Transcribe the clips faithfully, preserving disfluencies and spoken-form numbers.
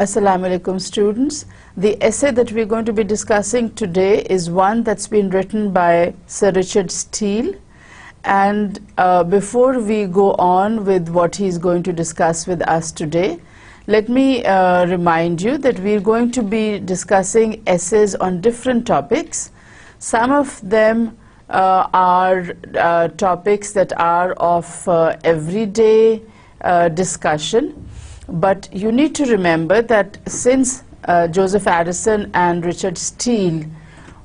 Assalamu alaikum students. The essay that we're going to be discussing today is one that's been written by Sir Richard Steele, and uh, before we go on with what he's going to discuss with us today, let me uh, remind you that we're going to be discussing essays on different topics. Some of them uh, are uh, topics that are of uh, everyday uh, discussion. But you need to remember that since uh, Joseph Addison and Richard Steele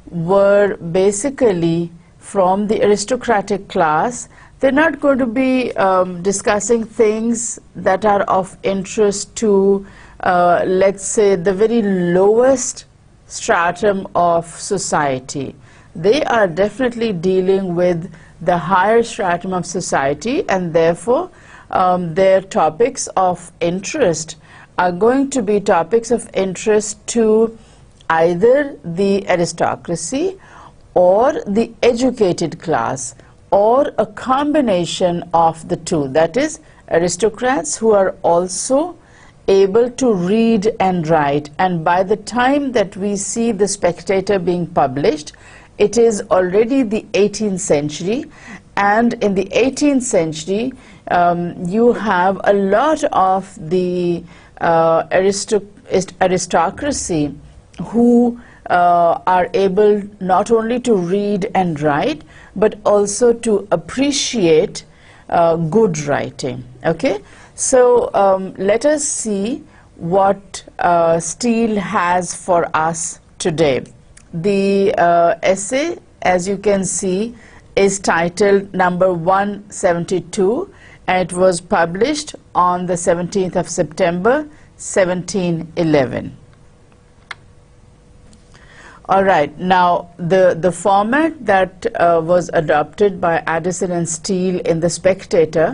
were basically from the aristocratic class, they're not going to be um, discussing things that are of interest to, uh, let's say, the very lowest stratum of society. They are definitely dealing with the higher stratum of society, and therefore Um, their topics of interest are going to be topics of interest to either the aristocracy or the educated class, or a combination of the two. That is, aristocrats who are also able to read and write. And by the time that we see The Spectator being published, it is already the eighteenth century. And in the eighteenth century, um, you have a lot of the uh, aristoc- aristocracy who uh, are able not only to read and write, but also to appreciate uh, good writing. Okay, so um, let us see what uh, Steele has for us today. The uh, essay, as you can see, is titled number one seventy-two, and it was published on the seventeenth of September seventeen eleven. All right, now the the format that uh, was adopted by Addison and Steele in The Spectator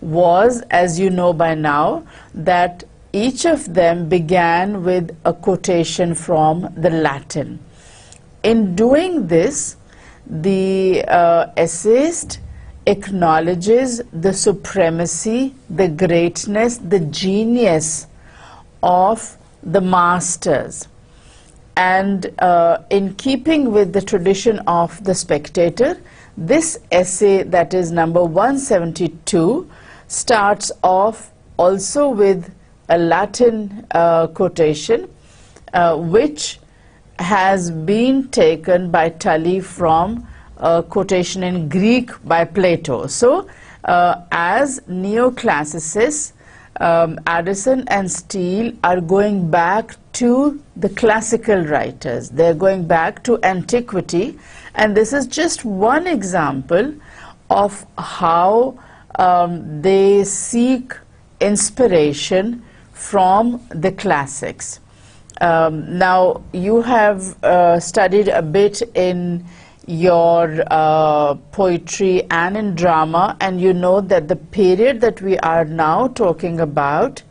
was, as you know by now, that each of them began with a quotation from the Latin. In doing this, the uh, essayist acknowledges the supremacy, the greatness, the genius of the masters. And uh, in keeping with the tradition of The Spectator, this essay, that is number one seventy-two, starts off also with a Latin uh, quotation, uh, which has been taken by Tully from a quotation in Greek by Plato. So, uh, as neoclassicists, um, Addison and Steele are going back to the classical writers. They're going back to antiquity, and this is just one example of how um, they seek inspiration from the classics. Um, now, you have uh, studied a bit in your uh, poetry and in drama, and you know that the period that we are now talking about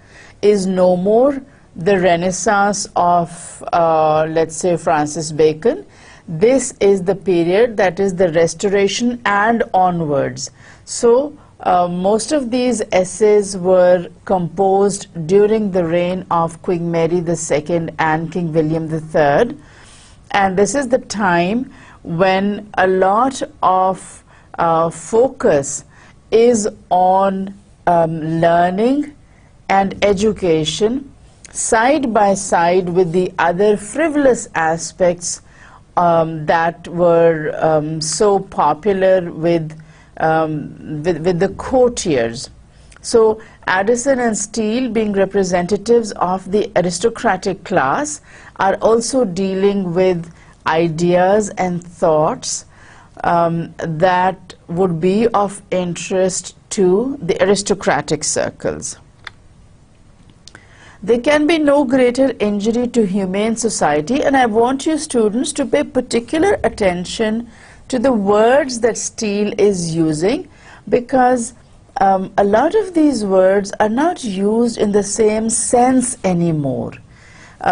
is no more the Renaissance of, uh, let's say, Francis Bacon. This is the period that is the Restoration and onwards. So, Uh, most of these essays were composed during the reign of Queen Mary the Second and King William the Third, and this is the time when a lot of uh, focus is on um, learning and education side by side with the other frivolous aspects um, that were um, so popular with Um, with, with the courtiers. So Addison and Steele, being representatives of the aristocratic class, are also dealing with ideas and thoughts um, that would be of interest to the aristocratic circles. There can be no greater injury to humane society, and I want you students to pay particular attention to the words that Steele is using, because um, a lot of these words are not used in the same sense anymore.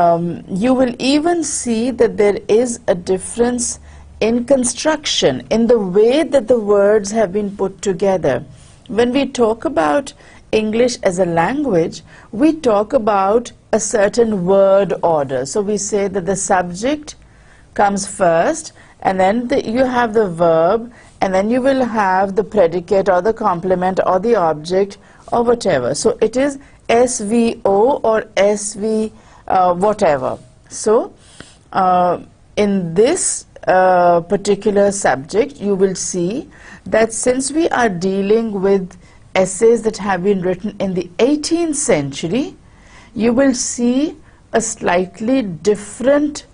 Um, you will even see that there is a difference in construction, in the way that the words have been put together. When we talk about English as a language, we talk about a certain word order. So we say that the subject comes first, and then the, you have the verb, and then you will have the predicate or the complement or the object or whatever. So it is S V O or S V uh, whatever. So uh, in this uh, particular subject, you will see that since we are dealing with essays that have been written in the eighteenth century, you will see a slightly different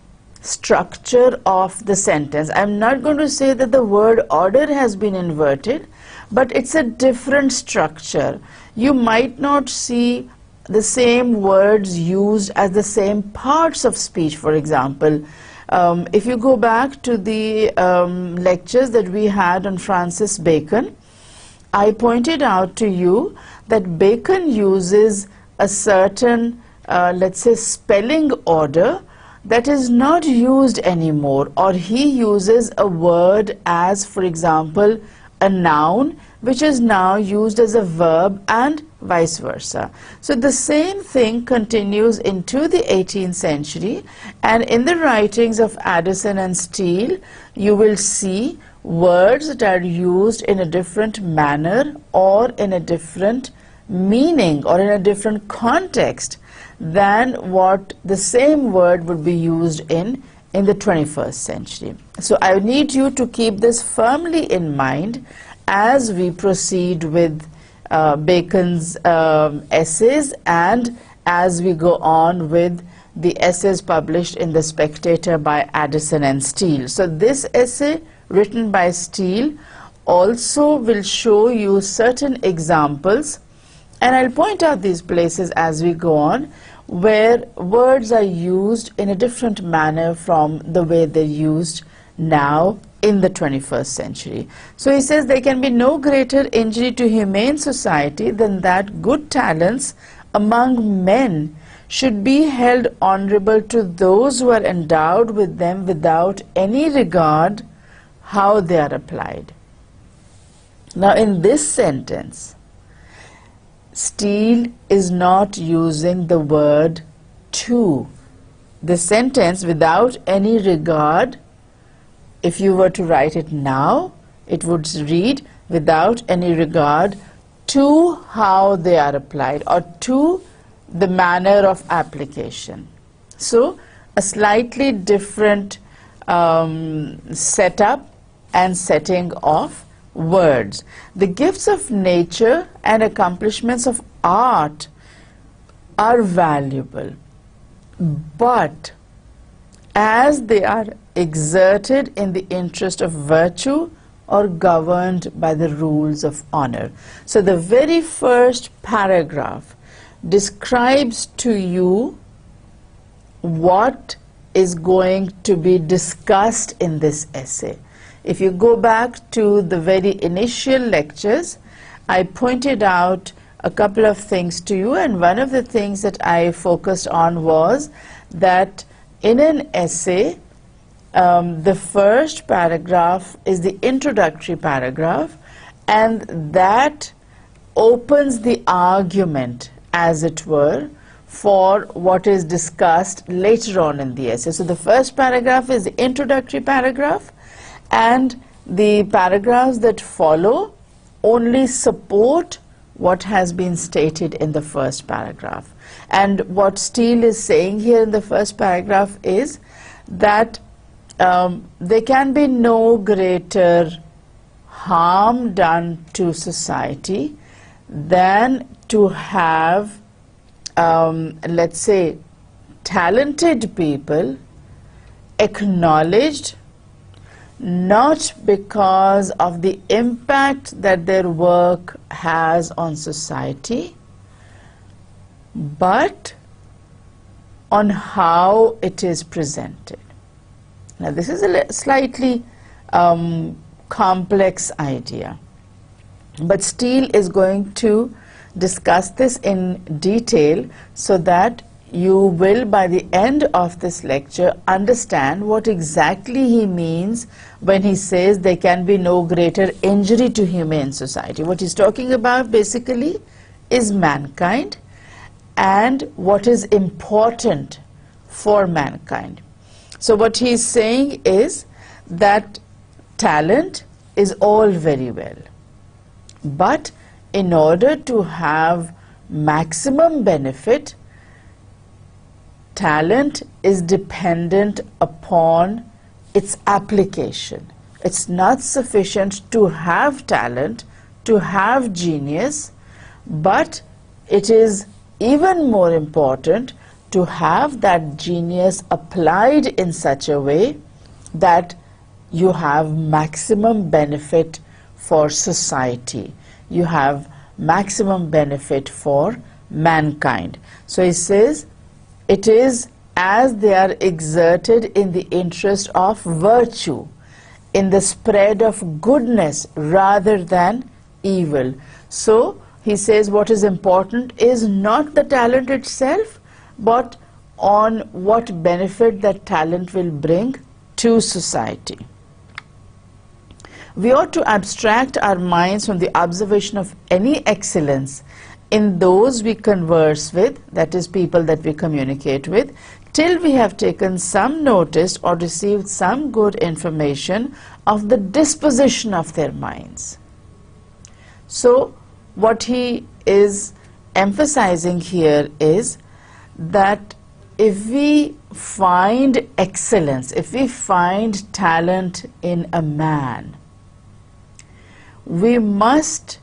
structure of the sentence. I'm not going to say that the word order has been inverted, but it's a different structure. You might not see the same words used as the same parts of speech, for example. Um, if you go back to the um, lectures that we had on Francis Bacon, I pointed out to you that Bacon uses a certain, uh, let's say, spelling order that is not used anymore, or he uses a word as, for example, a noun, which is now used as a verb, and vice versa. So the same thing continues into the eighteenth century, and in the writings of Addison and Steele, you will see words that are used in a different manner or in a different meaning or in a different context than what the same word would be used in in the twenty-first century. So I need you to keep this firmly in mind as we proceed with uh, Bacon's um, essays, and as we go on with the essays published in The Spectator by Addison and Steele. So this essay written by Steele also will show you certain examples, and I'll point out these places as we go on, where words are used in a different manner from the way they're used now in the twenty-first century. So he says, there can be no greater injury to humane society than that good talents among men should be held honorable to those who are endowed with them without any regard how they are applied. Now in this sentence, Steele is not using the word to. The sentence without any regard, if you were to write it now, it would read without any regard to how they are applied, or to the manner of application. So a slightly different um, setup and setting of words. The gifts of nature and accomplishments of art are valuable, but as they are exerted in the interest of virtue or governed by the rules of honor. So the very first paragraph describes to you what is going to be discussed in this essay. If you go back to the very initial lectures, I pointed out a couple of things to you, and one of the things that I focused on was that in an essay, um, the first paragraph is the introductory paragraph, and that opens the argument, as it were, for what is discussed later on in the essay. So the first paragraph is the introductory paragraph, and the paragraphs that follow only support what has been stated in the first paragraph. And what Steele is saying here in the first paragraph is that um, there can be no greater harm done to society than to have, um, let's say, talented people acknowledged not because of the impact that their work has on society, but on how it is presented. Now this is a slightly um, complex idea, but Steele is going to discuss this in detail so that you will, by the end of this lecture, understand what exactly he means when he says there can be no greater injury to humane society. What he's talking about basically is mankind and what is important for mankind. So what he is saying is that talent is all very well, but in order to have maximum benefit, talent is dependent upon its application. It's not sufficient to have talent, to have genius, but it is even more important to have that genius applied in such a way that you have maximum benefit for society. You have maximum benefit for mankind. So he says, it is as they are exerted in the interest of virtue, in the spread of goodness rather than evil. So he says what is important is not the talent itself, but on what benefit that talent will bring to society. We ought to abstract our minds from the observation of any excellence in those we converse with, that is, people that we communicate with, till we have taken some notice or received some good information of the disposition of their minds. So what he is emphasizing here is that if we find excellence, if we find talent in a man, we must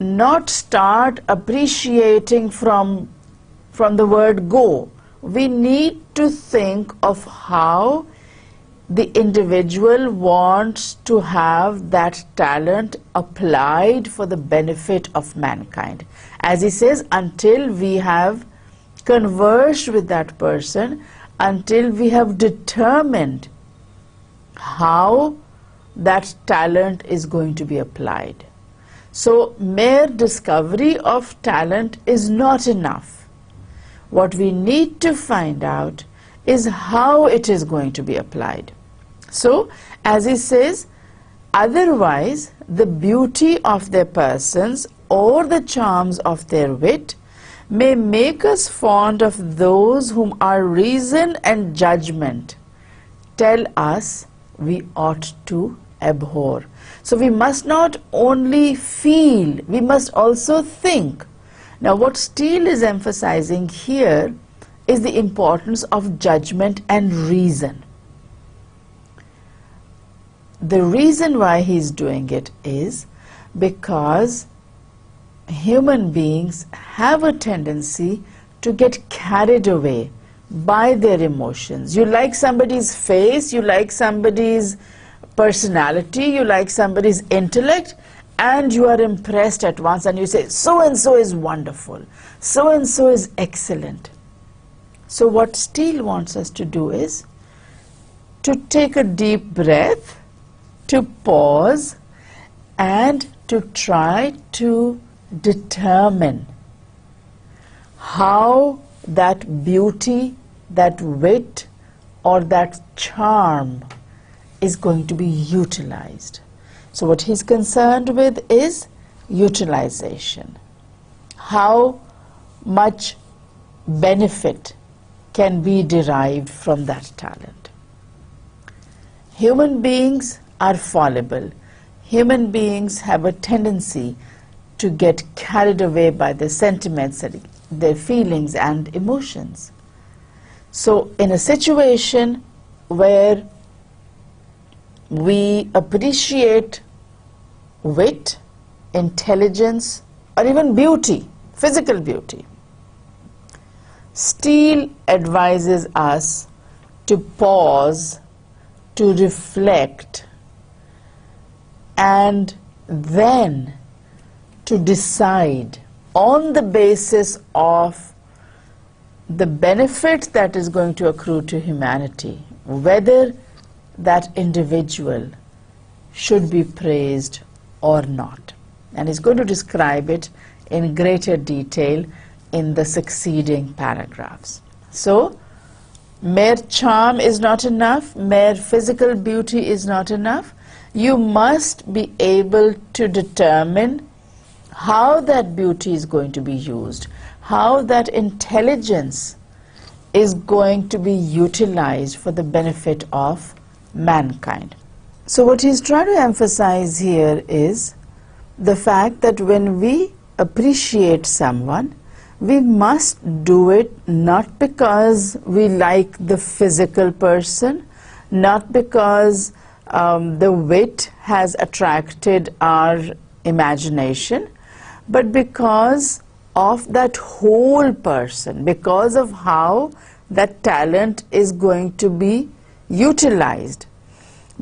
not start appreciating from from the word go. We need to think of how the individual wants to have that talent applied for the benefit of mankind. As he says, until we have conversed with that person, until we have determined how that talent is going to be applied. So mere discovery of talent is not enough. What we need to find out is how it is going to be applied. So, as he says, otherwise the beauty of their persons or the charms of their wit may make us fond of those whom our reason and judgment tell us we ought to abhor. So we must not only feel, we must also think. Now what Steele is emphasizing here is the importance of judgment and reason. The reason why he's doing it is because human beings have a tendency to get carried away by their emotions. You like somebody's face, you like somebody's personality, you like somebody's intellect, and you are impressed at once and you say, so and so is wonderful, so and so is excellent. So what Steele wants us to do is to take a deep breath, to pause, and to try to determine how that beauty, that wit, or that charm is going to be utilized. So what he's concerned with is utilization. How much benefit can be derived from that talent? Human beings are fallible. Human beings have a tendency to get carried away by their sentiments, their feelings and emotions. So in a situation where we appreciate wit, intelligence, or even beauty, physical beauty, Steele advises us to pause, to reflect, and then to decide on the basis of the benefit that is going to accrue to humanity, whether that individual should be praised or not. And he's going to describe it in greater detail in the succeeding paragraphs. So, mere charm is not enough, mere physical beauty is not enough. You must be able to determine how that beauty is going to be used, how that intelligence is going to be utilized for the benefit of mankind. So what he's trying to emphasize here is the fact that when we appreciate someone, we must do it not because we like the physical person, not because um, the wit has attracted our imagination, but because of that whole person, because of how that talent is going to be utilized.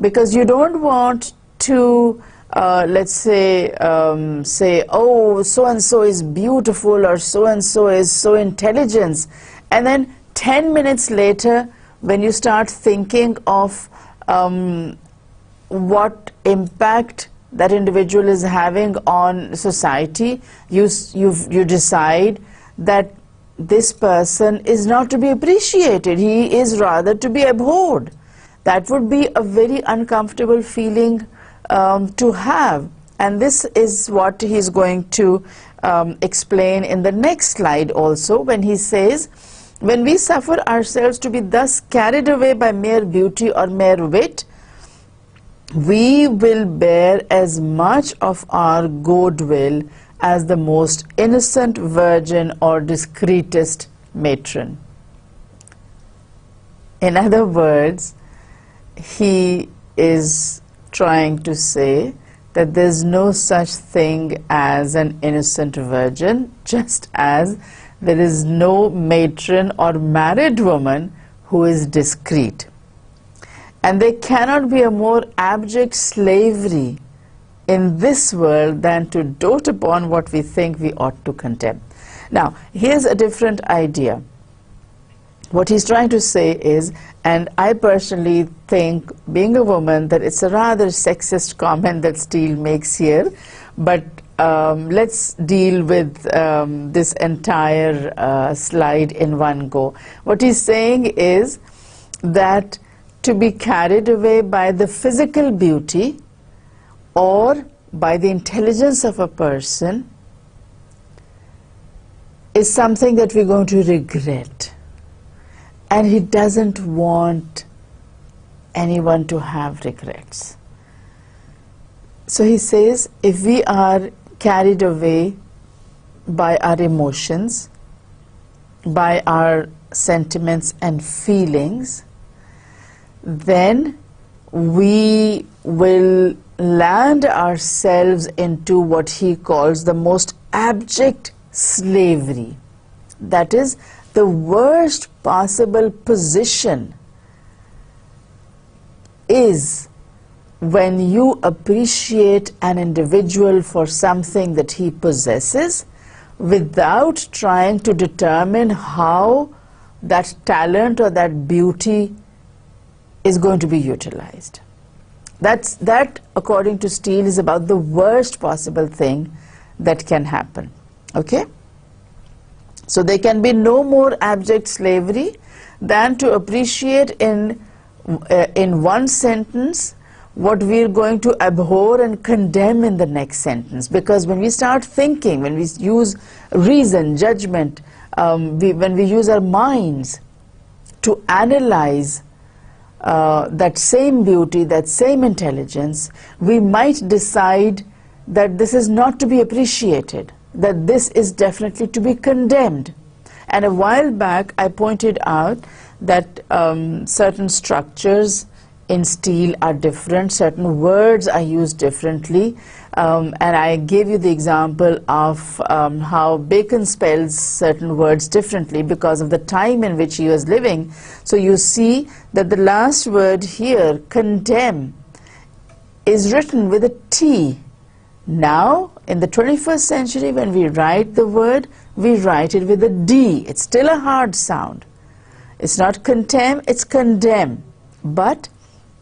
Because you don't want to uh, let's say um, say oh, so and so is beautiful, or so and so is so intelligent, and then ten minutes later when you start thinking of um, what impact that individual is having on society, you, you, you decide that this person is not to be appreciated, he is rather to be abhorred. That would be a very uncomfortable feeling um, to have, and this is what he's going to um, explain in the next slide also, when he says, when we suffer ourselves to be thus carried away by mere beauty or mere wit, we will bear as much of our goodwill as the most innocent virgin or discreetest matron. In other words, he is trying to say that there's no such thing as an innocent virgin, just as there is no matron or married woman who is discreet. And there cannot be a more abject slavery in this world than to dote upon what we think we ought to condemn. Now, here's a different idea. What he's trying to say is, and I personally think, being a woman, that it's a rather sexist comment that Steele makes here, but um, let's deal with um, this entire uh, slide in one go. What he's saying is that to be carried away by the physical beauty or by the intelligence of a person is something that we're going to regret. And he doesn't want anyone to have regrets. So he says, if we are carried away by our emotions, by our sentiments and feelings, then we will land ourselves into what he calls the most abject slavery. That is the worst possible position is when you appreciate an individual for something that he possesses without trying to determine how that talent or that beauty is going to be utilized. That's, that, according to Steele, is about the worst possible thing that can happen. Okay? So there can be no more abject slavery than to appreciate in, uh, in one sentence what we are going to abhor and condemn in the next sentence. Because when we start thinking, when we use reason, judgment, um, we, when we use our minds to analyze Uh, that same beauty, that same intelligence, we might decide that this is not to be appreciated, that this is definitely to be condemned. And a while back I pointed out that um, certain structures in Steele are different, certain words are used differently, um, and I gave you the example of um, how Bacon spells certain words differently because of the time in which he was living. So you see that the last word here, condemn, is written with a T. Now in the twenty-first century, when we write the word, we write it with a D. It's still a hard sound. It's not contemn, it's condemn, but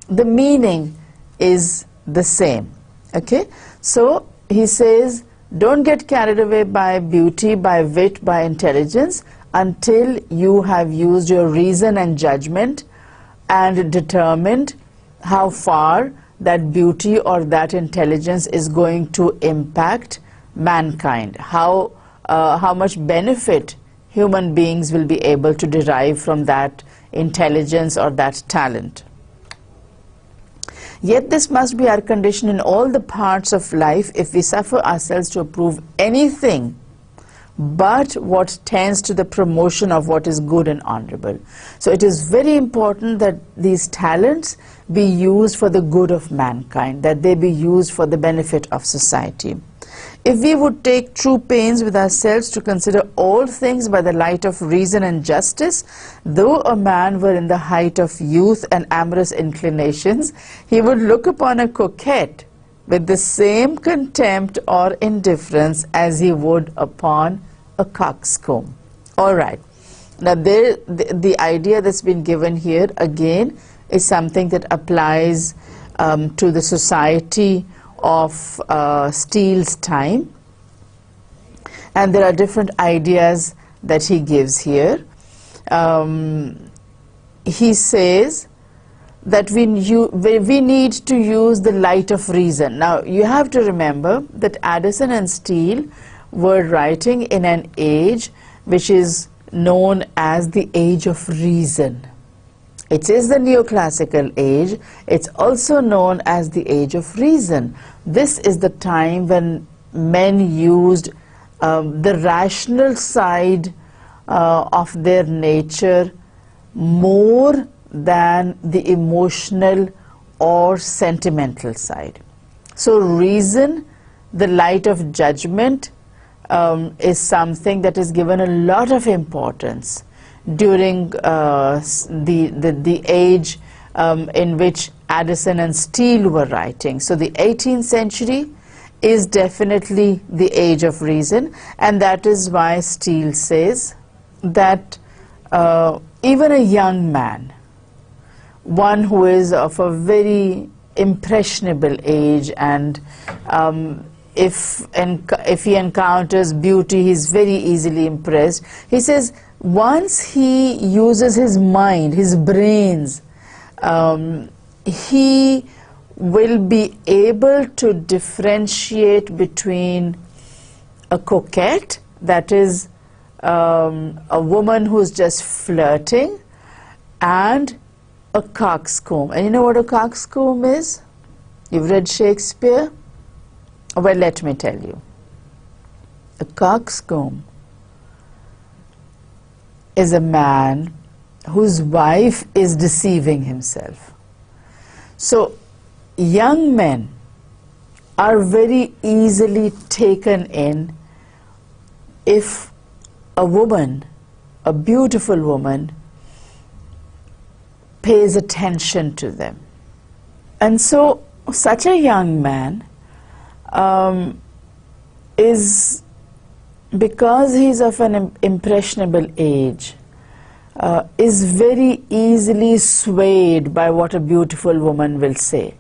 the meaning is the same. Okay, so he says, don't get carried away by beauty, by wit, by intelligence until you have used your reason and judgment and determined how far that beauty or that intelligence is going to impact mankind, how, uh, how much benefit human beings will be able to derive from that intelligence or that talent. Yet this must be our condition in all the parts of life if we suffer ourselves to approve anything but what tends to the promotion of what is good and honorable. So it is very important that these talents be used for the good of mankind, that they be used for the benefit of society. If we would take true pains with ourselves to consider all things by the light of reason and justice, though a man were in the height of youth and amorous inclinations, he would look upon a coquette with the same contempt or indifference as he would upon a coxcomb. All right. Now, there, the, the idea that's been given here, again, is something that applies um, to the society of uh, Steele's time, and there are different ideas that he gives here. Um, he says that we, we need to use the light of reason. Now, you have to remember that Addison and Steele were writing in an age which is known as the Age of Reason. It is the neoclassical age. It's also known as the Age of Reason. This is the time when men used um, the rational side uh, of their nature more than the emotional or sentimental side. So reason, the light of judgment, um, is something that is given a lot of importance during uh, the, the, the age um, in which Addison and Steele were writing. So the eighteenth century is definitely the Age of Reason, and that is why Steele says that uh, even a young man, one who is of a very impressionable age, and um, if, if he encounters beauty, he's very easily impressed. He says, once he uses his mind, his brains, um, he will be able to differentiate between a coquette, that is um, a woman who's just flirting, and a coxcomb. And you know what a coxcomb is? You've read Shakespeare? Well, let me tell you. A coxcomb is a man whose wife is deceiving himself. So young men are very easily taken in if a woman, a beautiful woman, pays attention to them. And so such a young man um, is, because he's of an impressionable age, uh, is very easily swayed by what a beautiful woman will say.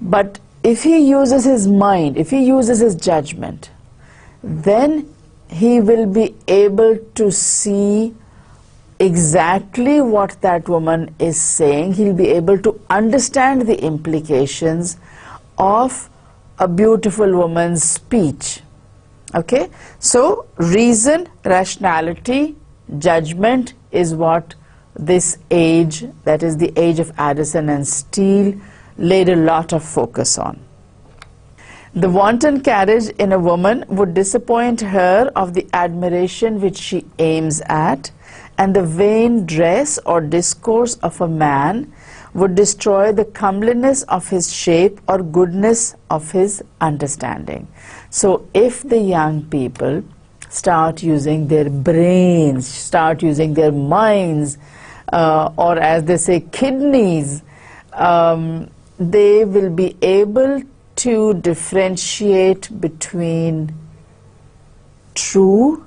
But if he uses his mind, if he uses his judgment, then he will be able to see exactly what that woman is saying. He'll be able to understand the implications of a beautiful woman's speech. Okay, so reason, rationality, judgment is what this age, that is the Age of Addison and Steele, laid a lot of focus on. The wanton carriage in a woman would disappoint her of the admiration which she aims at, and the vain dress or discourse of a man would destroy the comeliness of his shape or goodness of his understanding. So if the young people start using their brains, start using their minds, uh, or as they say, kidneys, um, they will be able to differentiate between true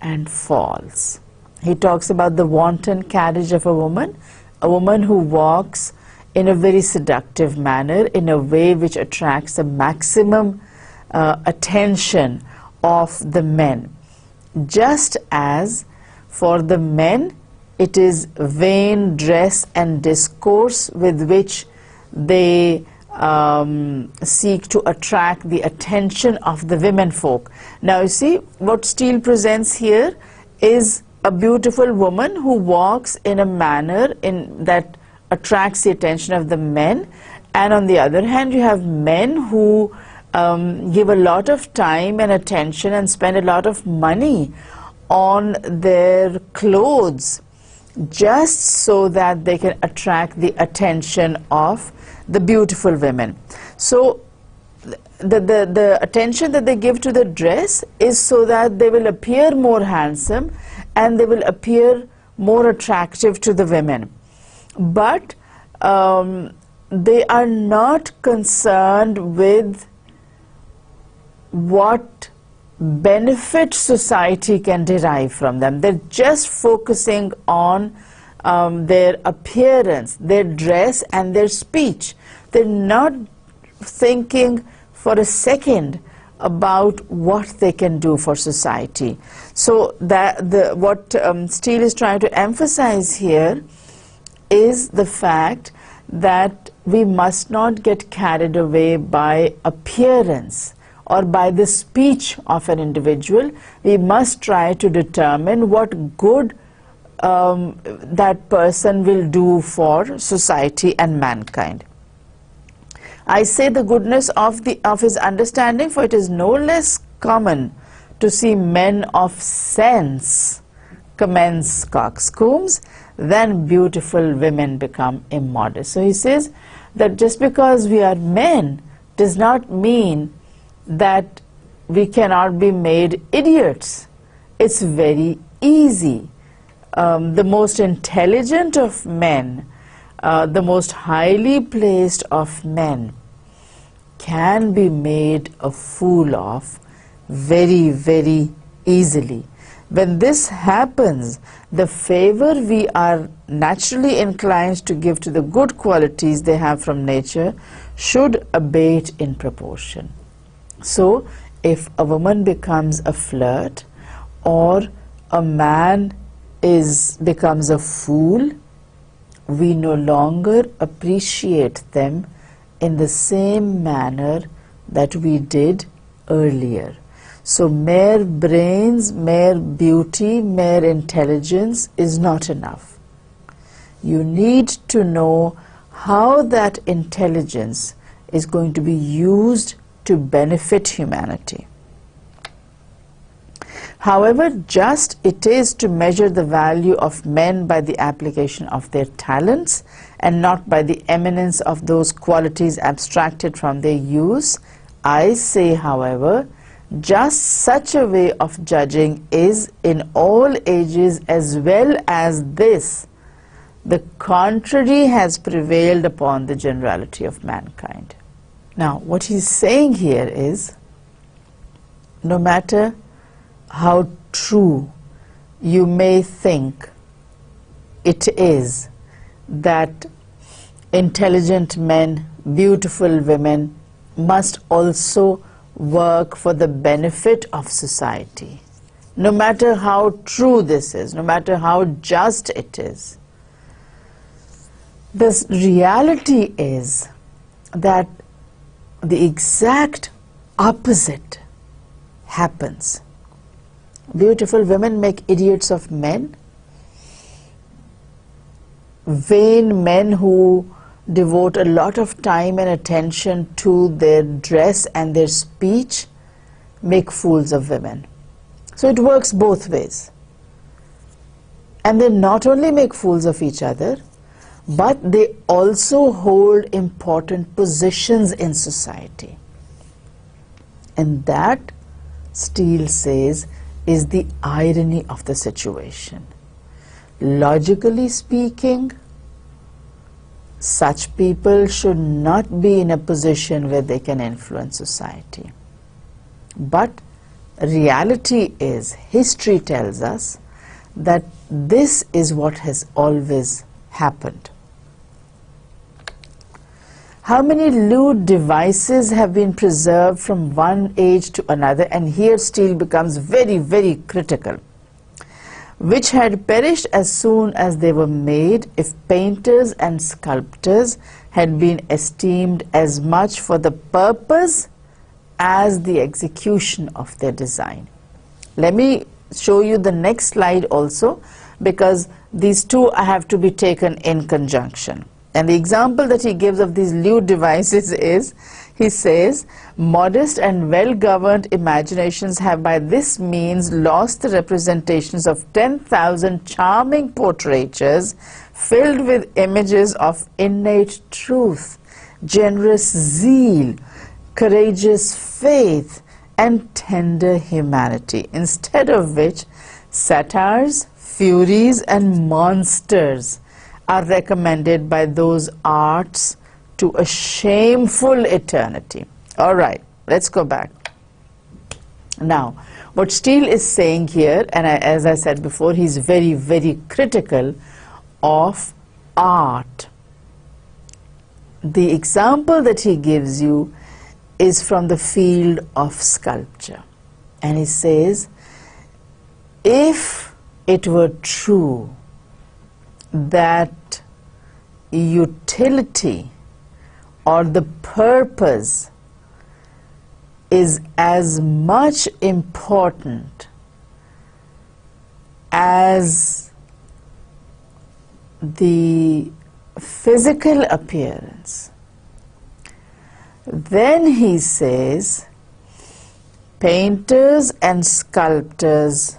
and false. He talks about the wanton carriage of a woman, a woman who walks in a very seductive manner, in a way which attracts the maximum Uh, attention of the men. Just as for the men it is vain dress and discourse with which they um, seek to attract the attention of the women folk. Now you see what Steele presents here is a beautiful woman who walks in a manner in that attracts the attention of the men, and on the other hand you have men who um, give a lot of time and attention and spend a lot of money on their clothes just so that they can attract the attention of the beautiful women. So the, the, the attention that they give to the dress is so that they will appear more handsome and they will appear more attractive to the women. But um, they are not concerned with what benefit society can derive from them. They're just focusing on um, their appearance, their dress and their speech. They're not thinking for a second about what they can do for society. So that the what um, Steele is trying to emphasize here is the fact that we must not get carried away by appearance or by the speech of an individual. We must try to determine what good um, that person will do for society and mankind. I say the goodness of the of his understanding, for it is no less common to see men of sense commence coxcombs than beautiful women become immodest. So he says that just because we are men does not mean that we cannot be made idiots. It's very easy. Um, the most intelligent of men, uh, the most highly placed of men, can be made a fool of very, very easily. When this happens, the favor we are naturally inclined to give to the good qualities they have from nature should abate in proportion. So, if a woman becomes a flirt or a man is becomes a fool, we no longer appreciate them in the same manner that we did earlier. So, mere brains, mere beauty, mere intelligence is not enough. You need to know how that intelligence is going to be used to benefit humanity. However just it is to measure the value of men by the application of their talents and not by the eminence of those qualities abstracted from their use, I say, however, just such a way of judging is in all ages as well as this. The contrary has prevailed upon the generality of mankind. Now, what he's saying here is, no matter how true you may think it is that intelligent men, beautiful women must also work for the benefit of society, no matter how true this is, no matter how just it is, this reality is that the exact opposite happens. Beautiful women make idiots of men. Vain men who devote a lot of time and attention to their dress and their speech make fools of women. So it works both ways. And they not only make fools of each other, but they also hold important positions in society. And that, Steele says, is the irony of the situation. Logically speaking, such people should not be in a position where they can influence society. But reality is, history tells us that this is what has always happened. How many lewd devices have been preserved from one age to another? And here Steele becomes very, very critical. which had perished as soon as they were made, if painters and sculptors had been esteemed as much for the purpose as the execution of their design. Let me show you the next slide also, because these two have to be taken in conjunction. And the example that he gives of these lewd devices is, he says, modest and well-governed imaginations have by this means lost the representations of ten thousand charming portraitures filled with images of innate truth, generous zeal, courageous faith, and tender humanity, instead of which satyrs, furies, and monsters are recommended by those arts to a shameful eternity. All right, let's go back. Now, what Steele is saying here, and I, as I said before, he's very, very critical of art. The example that he gives you is from the field of sculpture. And he says, if it were true that utility or the purpose is as much important as the physical appearance, then he says painters and sculptors,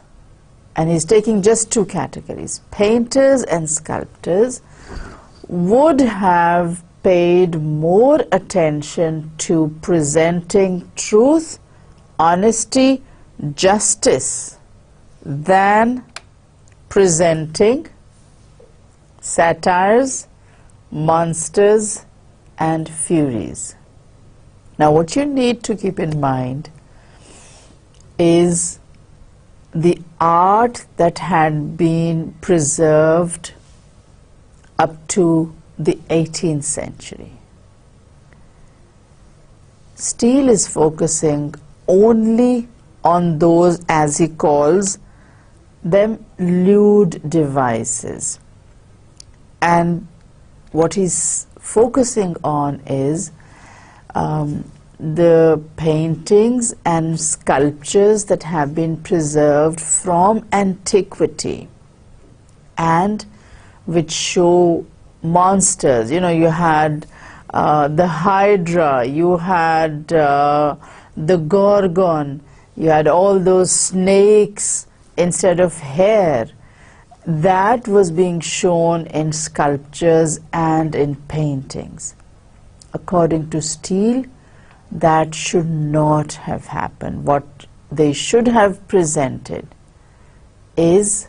and he's taking just two categories, painters and sculptors would have paid more attention to presenting truth, honesty, justice than presenting satires, monsters, and furies. Now, what you need to keep in mind is the art that had been preserved up to the eighteenth century. Steele is focusing only on those, as he calls them, lewd devices. And what he's focusing on is Um, the paintings and sculptures that have been preserved from antiquity and which show monsters. You know, you had uh, the Hydra, you had uh, the Gorgon, you had all those snakes instead of hair. That was being shown in sculptures and in paintings. According to Steele, that should not have happened. What they should have presented is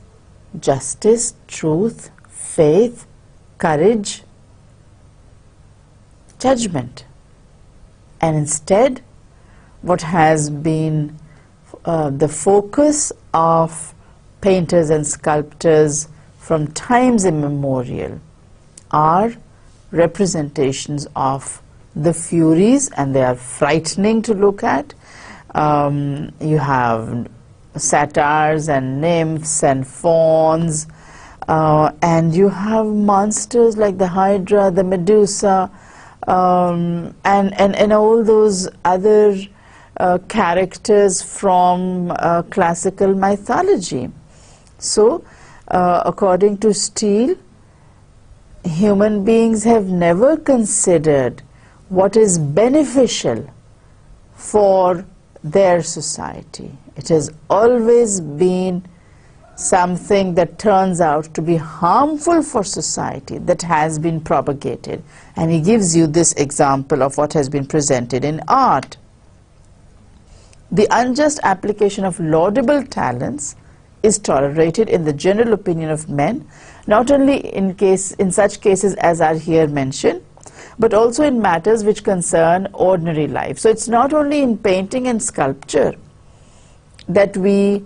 justice, truth, faith, courage, judgment. And instead, what has been uh, the focus of painters and sculptors from times immemorial are representations of the Furies, and they are frightening to look at. Um, you have satyrs and nymphs and fauns, uh, and you have monsters like the Hydra, the Medusa, um, and, and, and all those other uh, characters from uh, classical mythology. So, uh, according to Steele, human beings have never considered what is beneficial for their society. It has always been something that turns out to be harmful for society that has been propagated. And he gives you this example of what has been presented in art. The unjust application of laudable talents is tolerated in the general opinion of men, not only in case in such cases as are here mentioned, but also in matters which concern ordinary life. So it's not only in painting and sculpture that we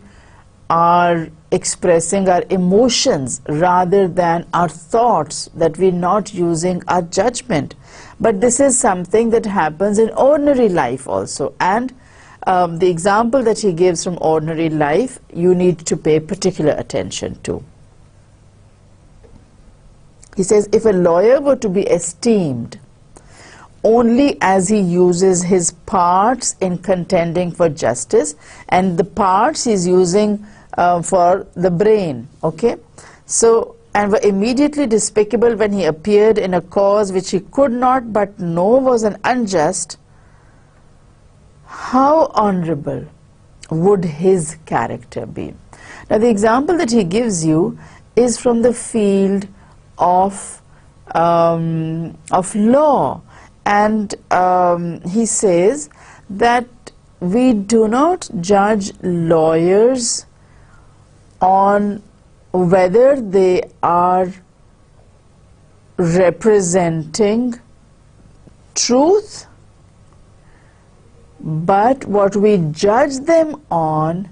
are expressing our emotions rather than our thoughts, that we're not using our judgment, but this is something that happens in ordinary life also. And um, the example that he gives from ordinary life, you need to pay particular attention to. He says, if a lawyer were to be esteemed only as he uses his parts in contending for justice, and the parts he's using uh, for the brain, okay? So, and were immediately despicable when he appeared in a cause which he could not but know was an unjust, how honorable would his character be? Now, the example that he gives you is from the field of, um, of law. And um, he says that we do not judge lawyers on whether they are representing truth, but what we judge them on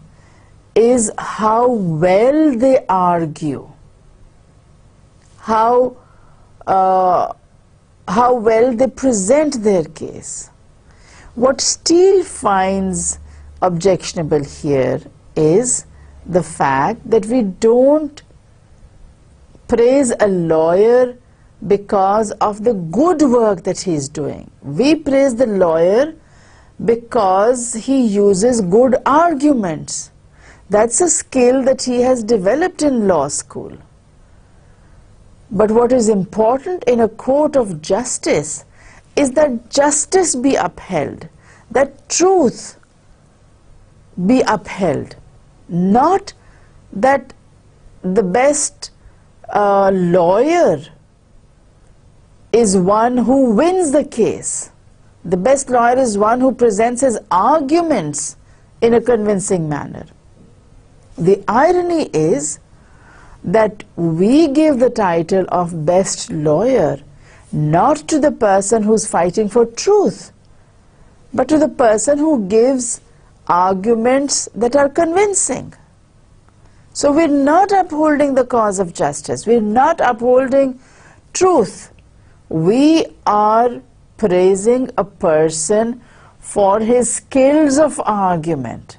is how well they argue, how uh, how well they present their case. What Steele finds objectionable here is the fact that we don't praise a lawyer because of the good work that he is doing. We praise the lawyer because he uses good arguments. That's a skill that he has developed in law school. But what is important in a court of justice is that justice be upheld, that truth be upheld, not that the best uh, lawyer is one who wins the case. The best lawyer is one who presents his arguments in a convincing manner. The irony is that we give the title of best lawyer not to the person who's fighting for truth, but to the person who gives arguments that are convincing. So we're not upholding the cause of justice, we're not upholding truth. We are praising a person for his skills of argument.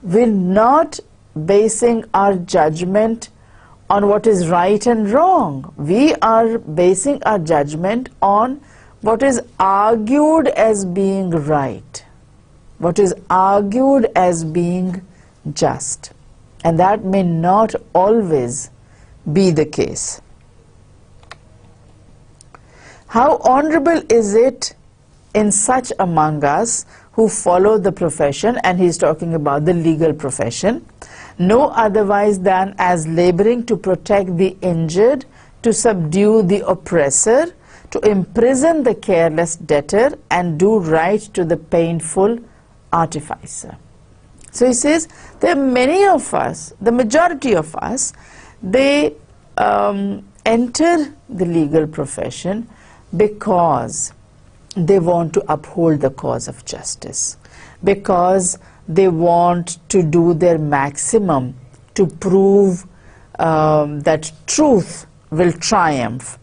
We're not basing our judgment on what is right and wrong. We are basing our judgment on what is argued as being right, what is argued as being just, and that may not always be the case. How honorable is it in such among us who follow the profession, and he's talking about the legal profession, no otherwise than as laboring to protect the injured, to subdue the oppressor, to imprison the careless debtor, and do right to the painful artificer. So he says there are many of us, the majority of us, they um, enter the legal profession because they want to uphold the cause of justice, because they want to do their maximum to prove um, that truth will triumph,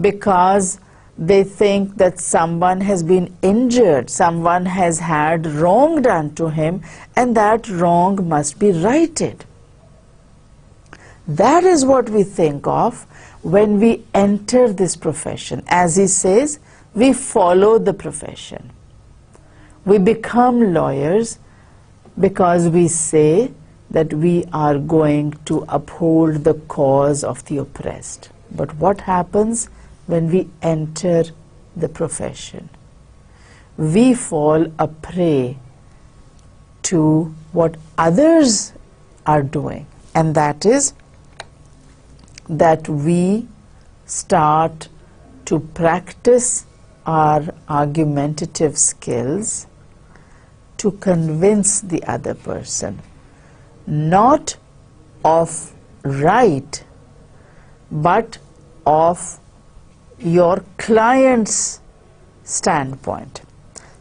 because they think that someone has been injured, someone has had wrong done to him, and that wrong must be righted. That is what we think of when we enter this profession. As he says, we follow the profession. We become lawyers because we say that we are going to uphold the cause of the oppressed. But what happens when we enter the profession? We fall a prey to what others are doing, and that is that we start to practice our argumentative skills to convince the other person, not of right, but of your client's standpoint.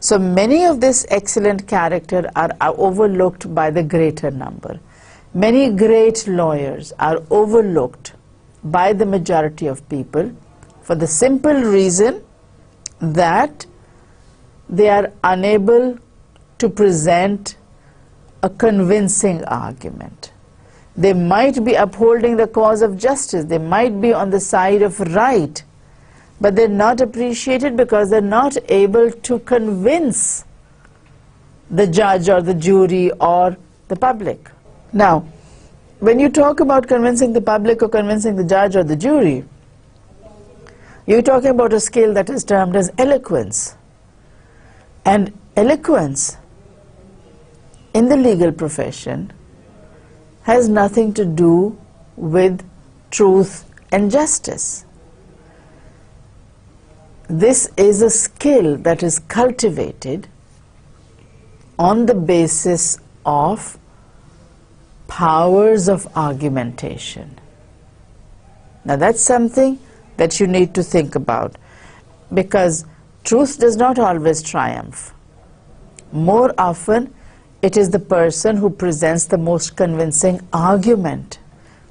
So many of this excellent character are, are overlooked by the greater number. Many great lawyers are overlooked by the majority of people for the simple reason that they are unable to present a convincing argument. They might be upholding the cause of justice, they might be on the side of right, but they're not appreciated because they're not able to convince the judge or the jury or the public. Now, when you talk about convincing the public or convincing the judge or the jury, you're talking about a skill that is termed as eloquence. And eloquence in the legal profession has nothing to do with truth and justice. This is a skill that is cultivated on the basis of powers of argumentation. Now that's something that you need to think about, because truth does not always triumph. More often it is the person who presents the most convincing argument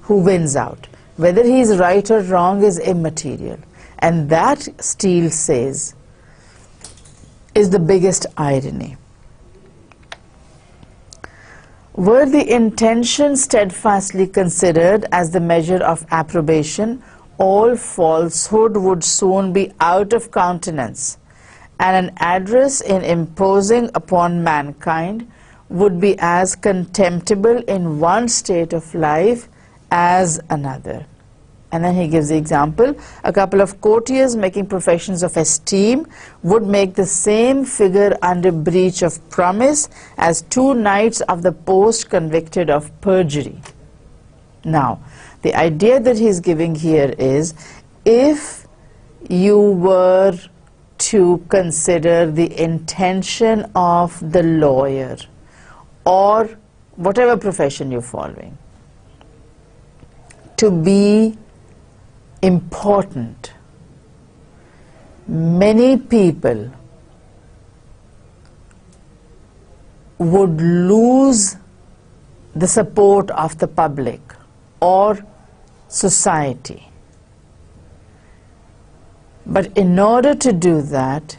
who wins out. Whether he is right or wrong is immaterial. And that, Steele says, is the biggest irony. Were the intention steadfastly considered as the measure of approbation, all falsehood would soon be out of countenance, and an address in imposing upon mankind would be as contemptible in one state of life as another. And then he gives the example, a couple of courtiers making professions of esteem would make the same figure under breach of promise as two knights of the post convicted of perjury. Now, the idea that he's giving here is, if you were to consider the intention of the lawyer or whatever profession you're following to be important, many people would lose the support of the public or society. But in order to do that,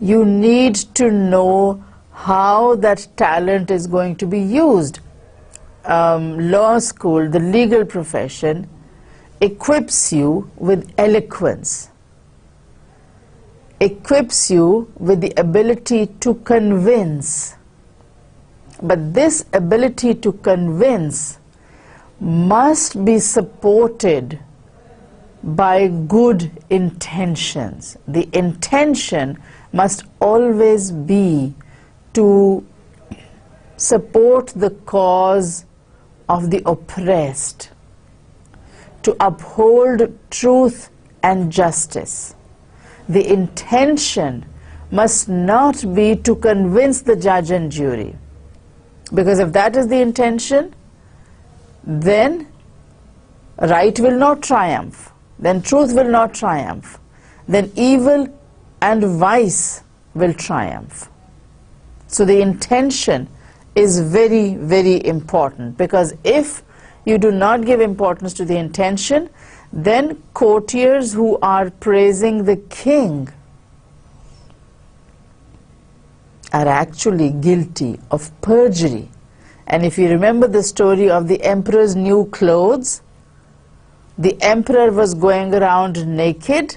you need to know how that talent is going to be used. Um, law school, the legal profession, equips you with eloquence, equips you with the ability to convince. But this ability to convince must be supported by good intentions. The intention must always be to support the cause of the oppressed, to uphold truth and justice. The intention must not be to convince the judge and jury, because if that is the intention, then right will not triumph, then truth will not triumph, then evil and vice will triumph. So the intention is very, very important, because if you do not give importance to the intention, then courtiers who are praising the king are actually guilty of perjury. And if you remember the story of the emperor's new clothes, the emperor was going around naked,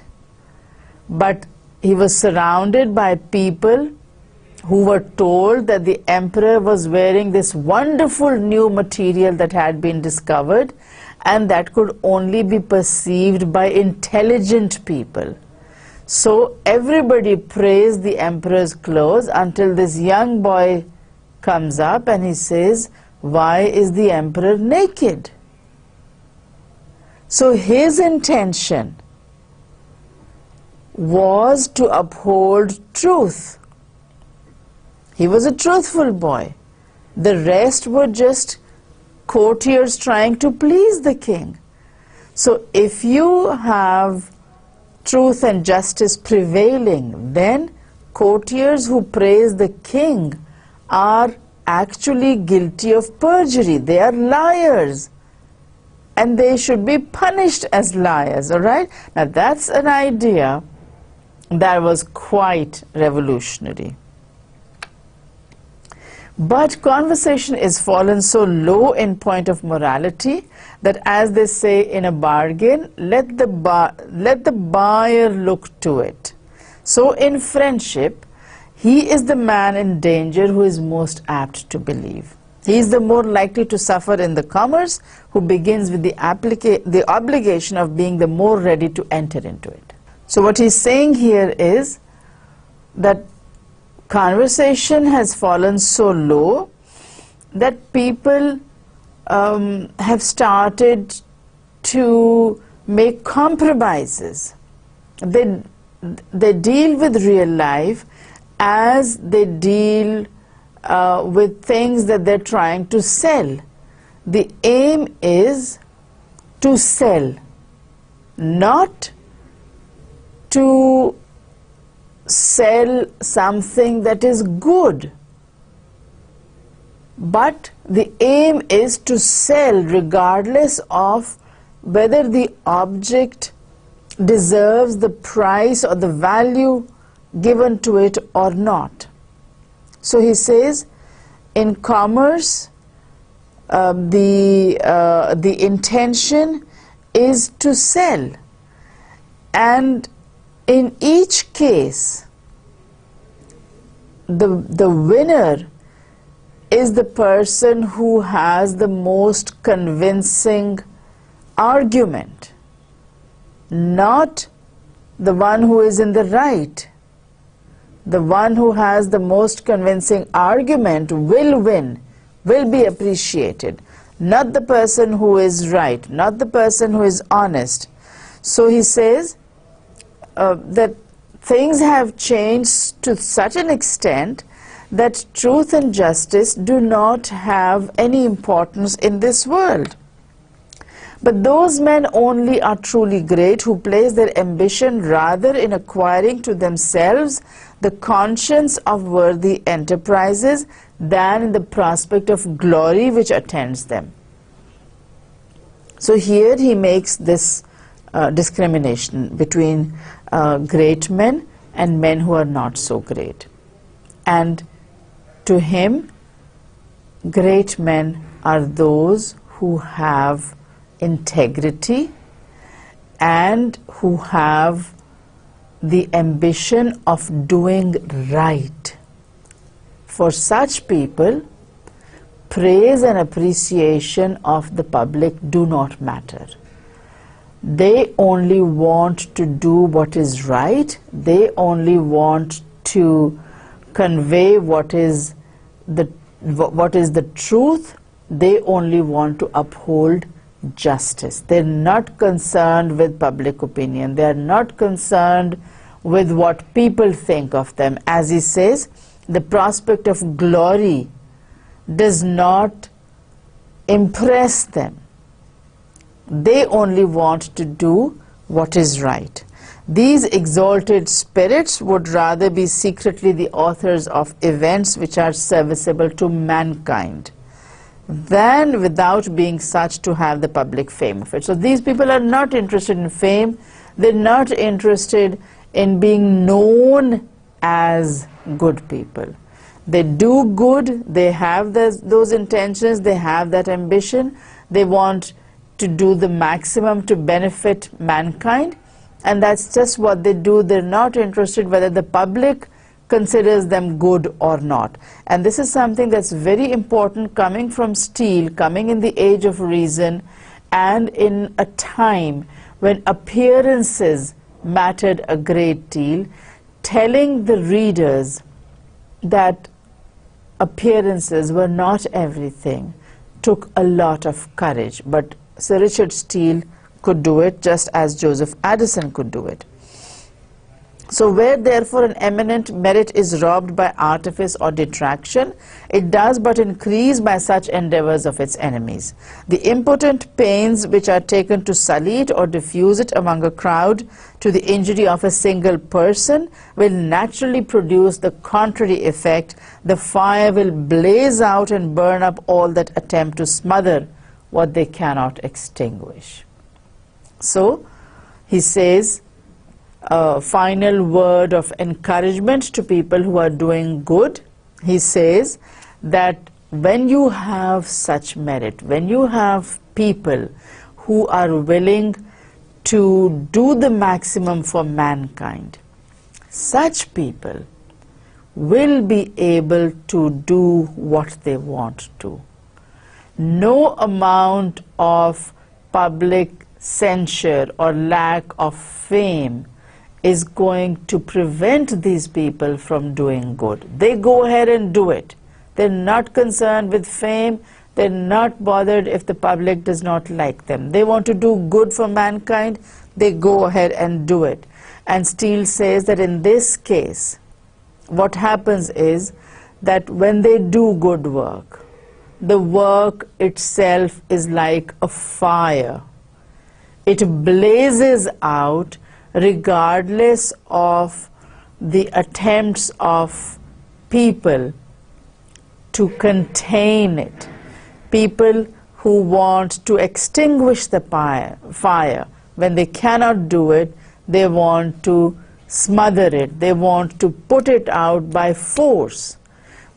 but he was surrounded by people who were told that the emperor was wearing this wonderful new material that had been discovered, and that could only be perceived by intelligent people. So everybody praised the emperor's clothes until this young boy comes up and he says, "Why is the emperor naked?" So his intention was to uphold truth. He was a truthful boy. The rest were just courtiers trying to please the king. So if you have truth and justice prevailing, then courtiers who praise the king are actually guilty of perjury. They are liars, and they should be punished as liars, all right? Now that's an idea that was quite revolutionary. But conversation is fallen so low in point of morality that, as they say in a bargain, let the bar let the buyer look to it. So in friendship, he is the man in danger who is most apt to believe. He is the more likely to suffer in the commerce who begins with the applica the obligation of being the more ready to enter into it. So what he's saying here is that conversation has fallen so low that people um, have started to make compromises. They, they deal with real life as they deal uh, with things that they're trying to sell. The aim is to sell, not to sell something that is good, but the aim is to sell regardless of whether the object deserves the price or the value given to it or not. So he says in commerce uh, the uh, the intention is to sell, and in each case, the, the winner is the person who has the most convincing argument, not the one who is in the right. The one who has the most convincing argument will win, will be appreciated, not the person who is right, not the person who is honest. So he says, Uh, that things have changed to such an extent that truth and justice do not have any importance in this world. But those men only are truly great who place their ambition rather in acquiring to themselves the conscience of worthy enterprises than in the prospect of glory which attends them. So here he makes this Uh, discrimination between uh, great men and men who are not so great. And to him, great men are those who have integrity and who have the ambition of doing right. For such people, praise and appreciation of the public do not matter. They only want to do what is right. They only want to convey what is the what is the truth. They only want to uphold justice. They're not concerned with public opinion. They're not concerned with what people think of them. As he says, the prospect of glory does not impress them. They only want to do what is right. These exalted spirits would rather be secretly the authors of events which are serviceable to mankind than, without being such, to have the public fame of it. So these people are not interested in fame. They're not interested in being known as good people. They do good. They have those, those intentions. They have that ambition. They want to do the maximum to benefit mankind, and that's just what they do. They're not interested whether the public considers them good or not. And this is something that's very important, coming from Steele, coming in the age of reason and in a time when appearances mattered a great deal, telling the readers that appearances were not everything took a lot of courage. But Sir Richard Steele could do it, just as Joseph Addison could do it. So where therefore an eminent merit is robbed by artifice or detraction, it does but increase by such endeavors of its enemies. The impotent pains which are taken to sully it or diffuse it among a crowd to the injury of a single person will naturally produce the contrary effect. The fire will blaze out and burn up all that attempt to smother what they cannot extinguish. So he says, uh, final word of encouragement to people who are doing good. He says, that when you have such merit, when you have people who are willing to do the maximum for mankind, such people will be able to do what they want to. No amount of public censure or lack of fame is going to prevent these people from doing good. They go ahead and do it. They're not concerned with fame. They're not bothered if the public does not like them. They want to do good for mankind. They go ahead and do it. And Steele says that in this case, what happens is that when they do good work, the work itself is like a fire. It blazes out regardless of the attempts of people to contain it. People who want to extinguish the fire, when they cannot do it, they want to smother it, they want to put it out by force.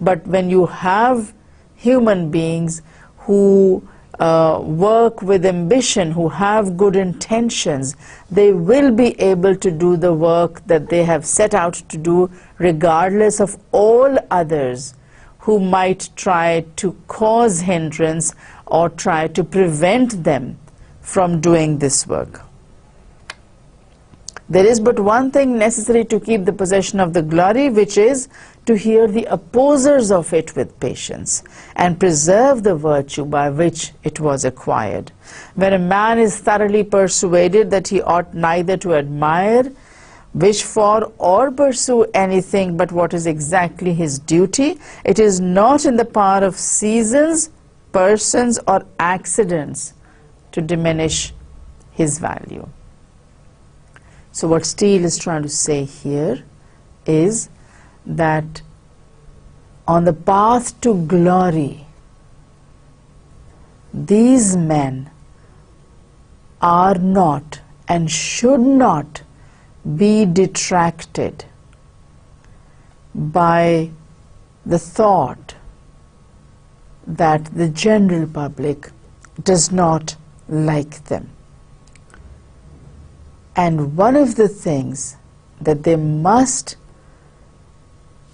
But when you have human beings who Uh, work with ambition, who have good intentions, they will be able to do the work that they have set out to do, regardless of all others who might try to cause hindrance or try to prevent them from doing this work. There is but one thing necessary to keep the possession of the glory, which is to hear the opposers of it with patience and preserve the virtue by which it was acquired. When a man is thoroughly persuaded that he ought neither to admire, wish for, or pursue anything but what is exactly his duty, it is not in the power of seasons, persons, or accidents to diminish his value. So what Steele is trying to say here is that on the path to glory, these men are not and should not be detracted by the thought that the general public does not like them. And one of the things that they must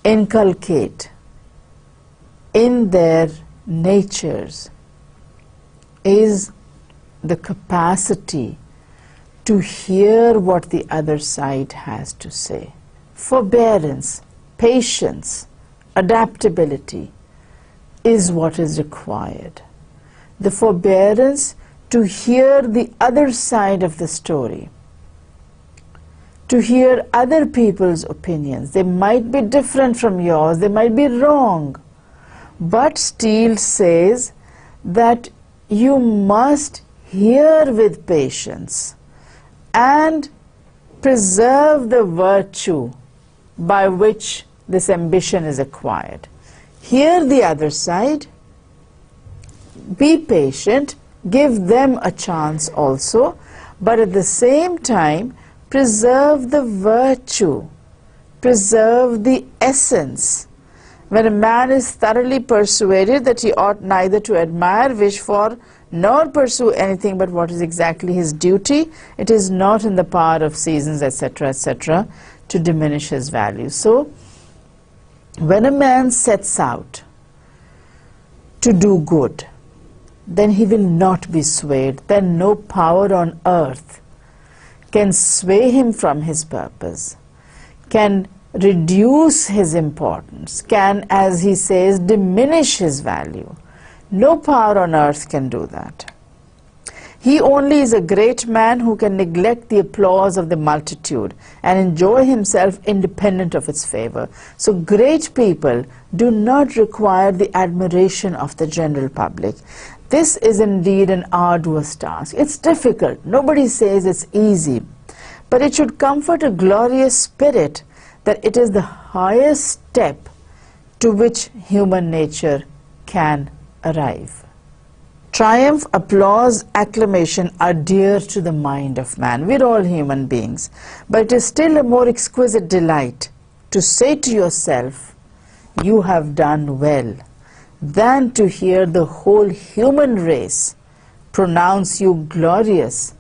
inculcate in their natures is the capacity to hear what the other side has to say. Forbearance, patience, adaptability is what is required. The forbearance to hear the other side of the story, to hear other people's opinions. They might be different from yours, they might be wrong. But Steele says that you must hear with patience and preserve the virtue by which this ambition is acquired. Hear the other side, be patient, give them a chance also, but at the same time, preserve the virtue, preserve the essence. When a man is thoroughly persuaded that he ought neither to admire, wish for, nor pursue anything but what is exactly his duty, it is not in the power of seasons, et cetera, et cetera, to diminish his value. So, when a man sets out to do good, then he will not be swayed. Then no power on earth can sway him from his purpose, can reduce his importance, can, as he says, diminish his value. No power on earth can do that. He only is a great man who can neglect the applause of the multitude and enjoy himself independent of its favor. So great people do not require the admiration of the general public. This is indeed an arduous task. It's difficult. Nobody says it's easy. But it should comfort a glorious spirit that it is the highest step to which human nature can arrive. Triumph, applause, acclamation are dear to the mind of man. We're all human beings. But it is still a more exquisite delight to say to yourself, you have done well. than to hear the whole human race pronounce you glorious,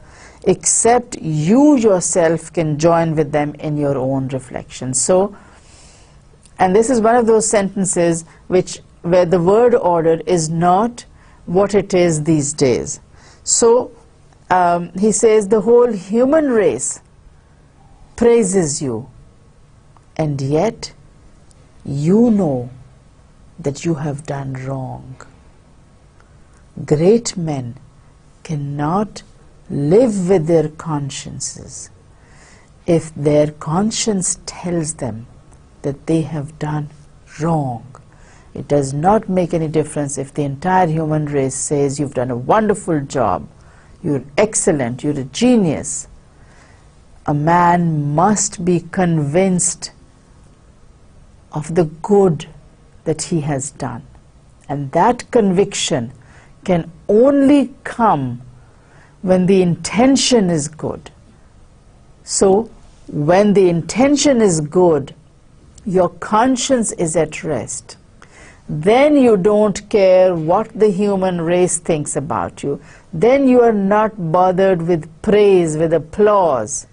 except you yourself can join with them in your own reflection. So, and this is one of those sentences which where the word order is not what it is these days. So um, he says the whole human race praises you, and yet you know that you have done wrong. Great men cannot live with their consciences if their conscience tells them that they have done wrong. It does not make any difference if the entire human race says you've done a wonderful job, you're excellent, you're a genius. A man must be convinced of the good that he has done, and that conviction can only come when the intention is good. So when the intention is good, your conscience is at rest. Then you don't care what the human race thinks about you. Then you are not bothered with praise, with applause.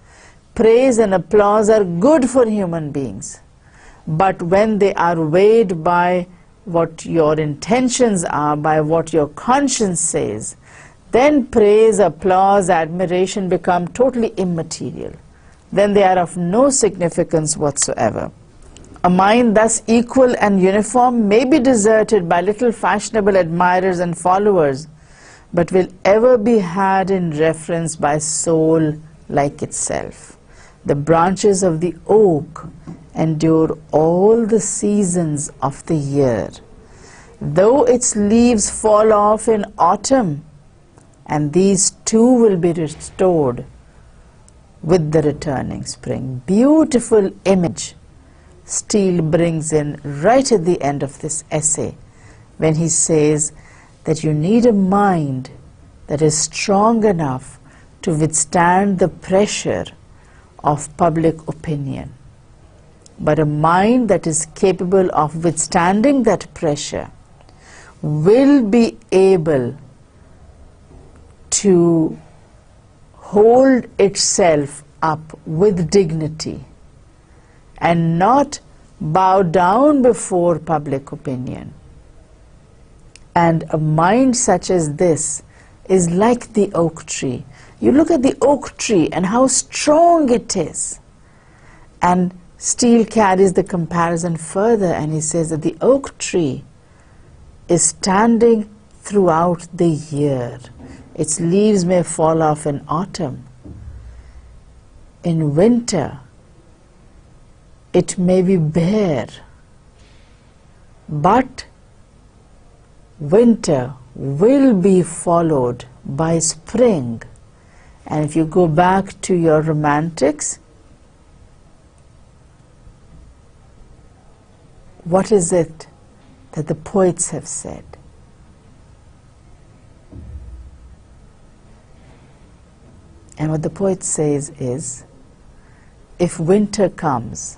Praise and applause are good for human beings, but when they are weighed by what your intentions are, by what your conscience says, then praise, applause, admiration become totally immaterial. Then they are of no significance whatsoever. A mind thus equal and uniform may be deserted by little fashionable admirers and followers, but will ever be had in reference by soul like itself. The branches of the oak endure all the seasons of the year, though its leaves fall off in autumn, and these too will be restored with the returning spring. Beautiful image Steele brings in right at the end of this essay, when he says that you need a mind that is strong enough to withstand the pressure of public opinion. But a mind that is capable of withstanding that pressure will be able to hold itself up with dignity and not bow down before public opinion. And a mind such as this is like the oak tree. You look at the oak tree and how strong it is, and Steele carries the comparison further, and he says that the oak tree is standing throughout the year. Its leaves may fall off in autumn. In winter, it may be bare, but winter will be followed by spring. And if you go back to your romantics, what is it that the poets have said? And what the poet says is, if winter comes,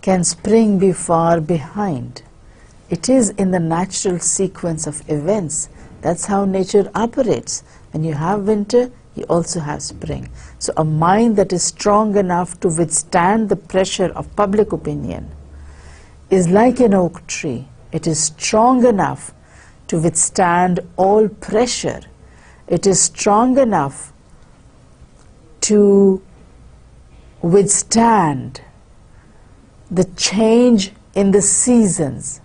can spring be far behind? It is in the natural sequence of events. That's how nature operates. When you have winter, you also have spring. So a mind that is strong enough to withstand the pressure of public opinion is like an oak tree. It is strong enough to withstand all pressure. It is strong enough to withstand the change in the seasons.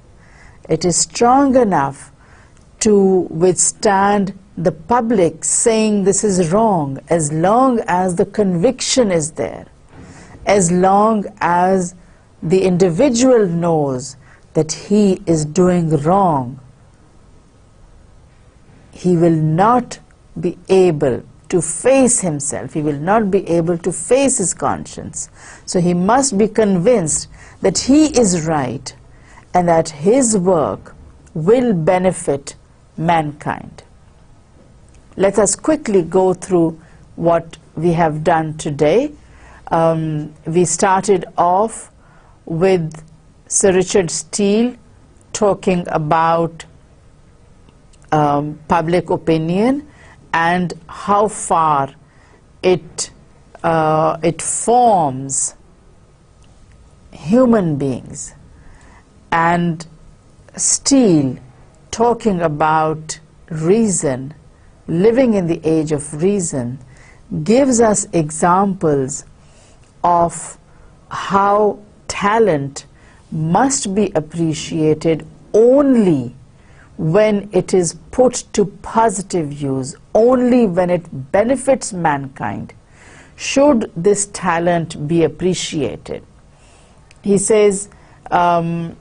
It is strong enough to withstand the public saying this is wrong, as long as the conviction is there, as long as the individual knows that he is doing wrong. He will not be able to face himself. He will not be able to face his conscience. So he must be convinced that he is right and that his work will benefit mankind. Let us quickly go through what we have done today. Um, we started off with Sir Richard Steele, talking about um, public opinion and how far it uh, it forms human beings, and Steele talking about reason, living in the age of reason, gives us examples of how talent must be appreciated only when it is put to positive use, only when it benefits mankind should this talent be appreciated. He says um,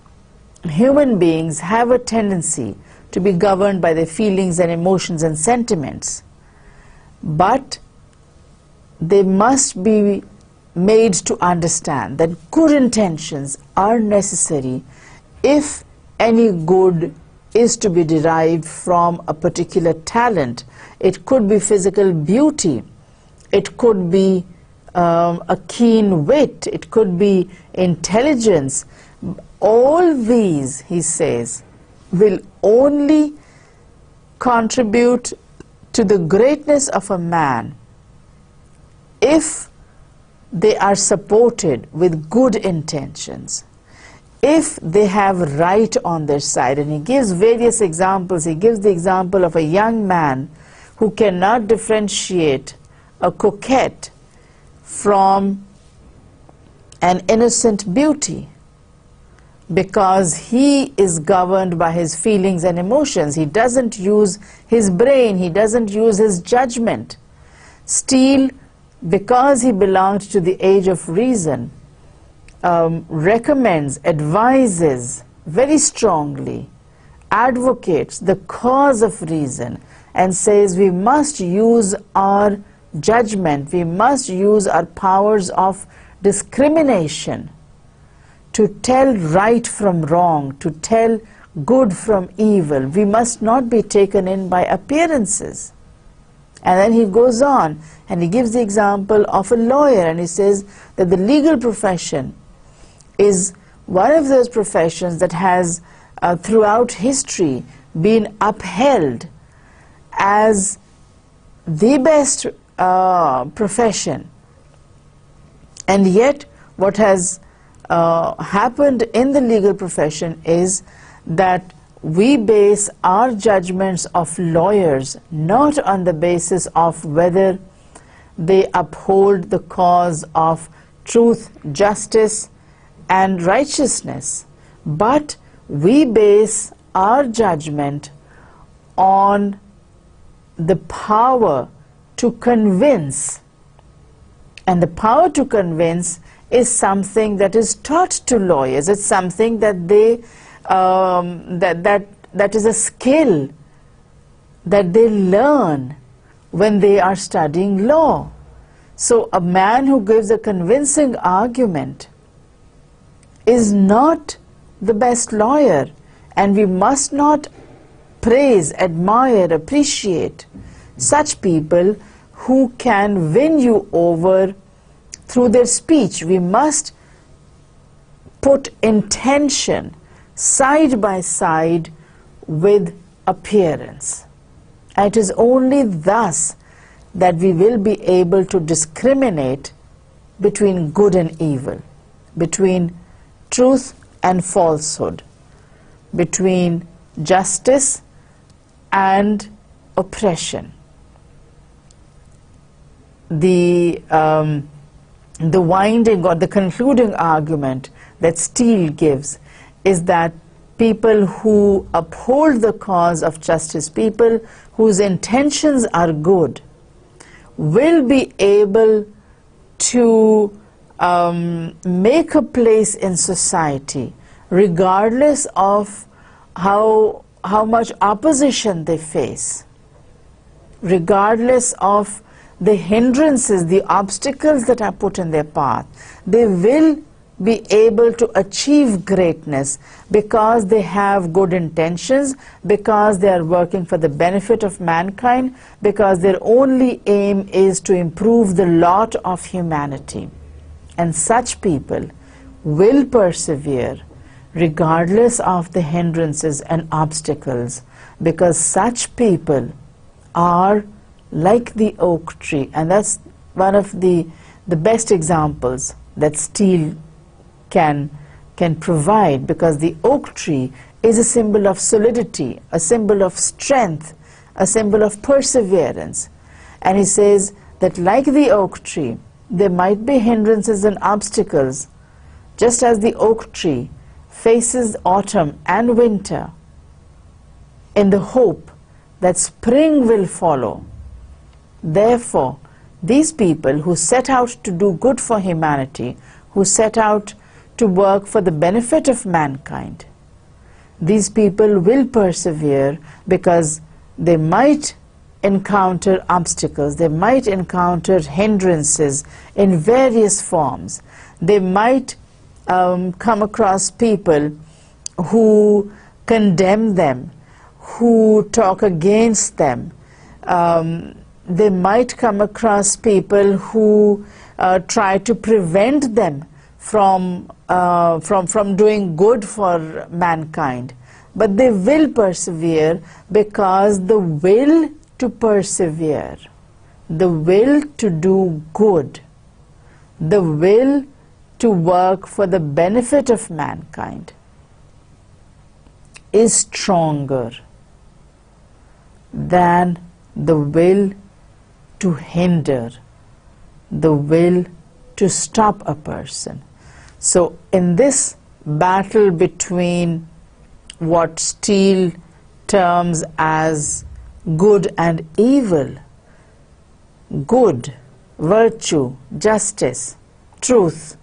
human beings have a tendency to be governed by their feelings and emotions and sentiments, but they must be made to understand that good intentions are necessary if any good is to be derived from a particular talent. It could be physical beauty, it could be um, a keen wit, it could be intelligence. All these, he says, will only contribute to the greatness of a man if they are supported with good intentions, if they have right on their side. And he gives various examples. He gives the example of a young man who cannot differentiate a coquette from an innocent beauty because he is governed by his feelings and emotions. He doesn't use his brain, he doesn't use his judgment. Steele, because he belonged to the age of reason, um, recommends, advises very strongly, advocates the cause of reason and says we must use our judgment, we must use our powers of discrimination to tell right from wrong, to tell good from evil. We must not be taken in by appearances. And then he goes on and he gives the example of a lawyer, and he says that the legal profession is one of those professions that has uh, throughout history been upheld as the best uh, profession. And yet what has uh, happened in the legal profession is that we base our judgments of lawyers not on the basis of whether they uphold the cause of truth, justice and righteousness, but we base our judgment on the power to convince, and the power to convince is something that is taught to lawyers. It's something that they Um, that, that, that is a skill that they learn when they are studying law. So a man who gives a convincing argument is not the best lawyer, and we must not praise, admire, appreciate such people who can win you over through their speech. We must put intention side by side with appearance. And it is only thus that we will be able to discriminate between good and evil, between truth and falsehood, between justice and oppression. The, um, the winding or the concluding argument that Steele gives is that people who uphold the cause of justice, people whose intentions are good, will be able to um, make a place in society regardless of how, how much opposition they face, regardless of the hindrances, the obstacles that are put in their path. They will be able to achieve greatness because they have good intentions, because they are working for the benefit of mankind, because their only aim is to improve the lot of humanity. And such people will persevere regardless of the hindrances and obstacles, because such people are like the oak tree. And that's one of the the best examples that Steele can can provide, because the oak tree is a symbol of solidity, a symbol of strength, a symbol of perseverance. And he says that like the oak tree, there might be hindrances and obstacles, just as the oak tree faces autumn and winter in the hope that spring will follow. Therefore, these people who set out to do good for humanity, who set out to work for the benefit of mankind, these people will persevere, because they might encounter obstacles, they might encounter hindrances in various forms. They might um, come across people who condemn them, who talk against them. Um, they might come across people who uh, try to prevent them from uh, from from doing good for mankind. But they will persevere, because the will to persevere, the will to do good, the will to work for the benefit of mankind is stronger than the will to hinder, the will to stop a person. So in this battle between what Steele terms as good and evil, good, virtue, justice, truth,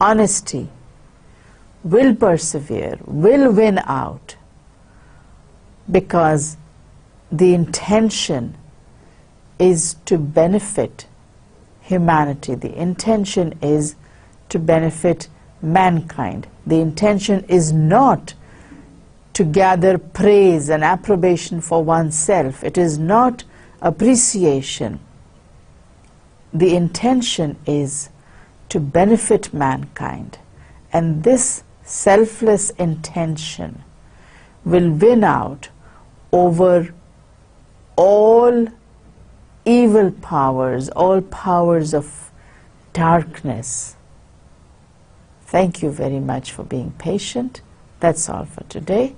honesty, will persevere, will win out, because the intention is to benefit humanity. The intention is to benefit mankind. The intention is not to gather praise and approbation for oneself. It is not appreciation. The intention is to benefit mankind. And this selfless intention will win out over all evil powers, all powers of darkness. Thank you very much for being patient. That's all for today.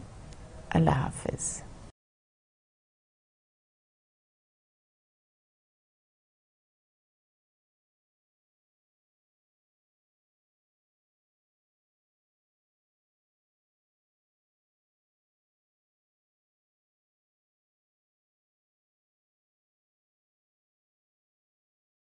Allah Hafiz.